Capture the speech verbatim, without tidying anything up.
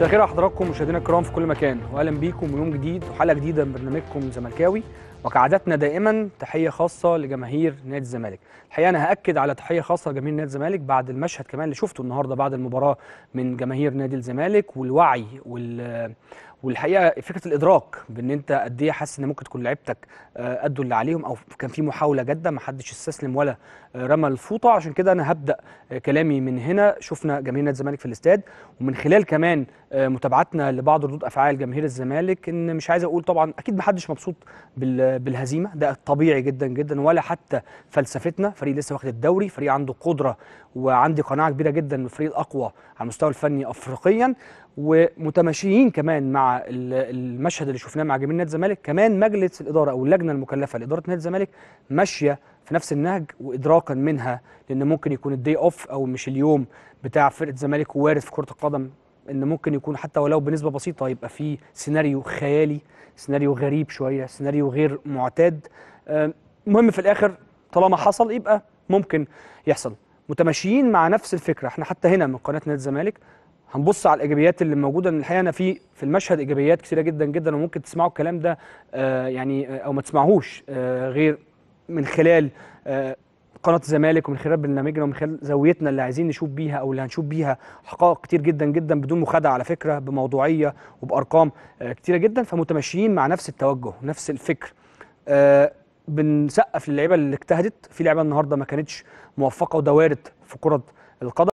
مساء الخير على حضراتكم مشاهدينا الكرام في كل مكان، واهلا بيكم ويوم جديد وحلقه جديده من برنامجكم زملكاوي، وكعادتنا دائما تحيه خاصه لجماهير نادي الزمالك. الحقيقه انا هاكد على تحيه خاصه لجماهير نادي الزمالك بعد المشهد كمان اللي شفته النهارده بعد المباراه من جماهير نادي الزمالك، والوعي وال والحقيقه فكره الادراك بان انت قد ايه حاسس ان ممكن تكون لعيبتك ادوا اللي عليهم، او كان في محاوله جاده ما حدش استسلم ولا رمى الفوطه. عشان كده انا هبدا كلامي من هنا. شفنا جماهير نادي الزمالك في الاستاد، ومن خلال كمان متابعتنا لبعض ردود افعال جماهير الزمالك، ان مش عايز اقول طبعا اكيد ما حدش مبسوط بالهزيمه، ده طبيعي جدا جدا، ولا حتى فلسفتنا. فريق لسه واخد الدوري، فريق عنده قدره، وعندي قناعه كبيره جدا انه الفريق الاقوى على المستوى الفني افريقيا، ومتماشيين كمان مع المشهد اللي شفناه مع جماهير نادي الزمالك. كمان مجلس الاداره او اللجنه المكلفه لاداره نادي الزمالك ماشيه في نفس النهج، وادراكا منها لان ممكن يكون الدي اوف او مش اليوم بتاع فرقه الزمالك وارث في كره القدم، ان ممكن يكون حتى ولو بنسبه بسيطه يبقى في سيناريو خيالي، سيناريو غريب شويه، سيناريو غير معتاد. المهم في الاخر طالما حصل يبقى ممكن يحصل. متماشيين مع نفس الفكره، احنا حتى هنا من قناه نادي الزمالك هنبص على الايجابيات اللي موجوده. الحقيقه انا في في المشهد ايجابيات كثيره جدا جدا، وممكن تسمعوا الكلام ده آه يعني آه او ما تسمعوش آه غير من خلال آه قناه الزمالك، ومن خلال برنامجنا، ومن خلال زاويتنا اللي عايزين نشوف بيها او اللي هنشوف بيها حقائق كتير جدا جدا بدون مخادعه على فكره، بموضوعيه وبارقام آه كتيره جدا. فمتماشيين مع نفس التوجه نفس الفكر. آه بنسقف للعيبه اللي اجتهدت، في لعيبه النهارده ما كانتش موفقه وده وارد في كره القدم.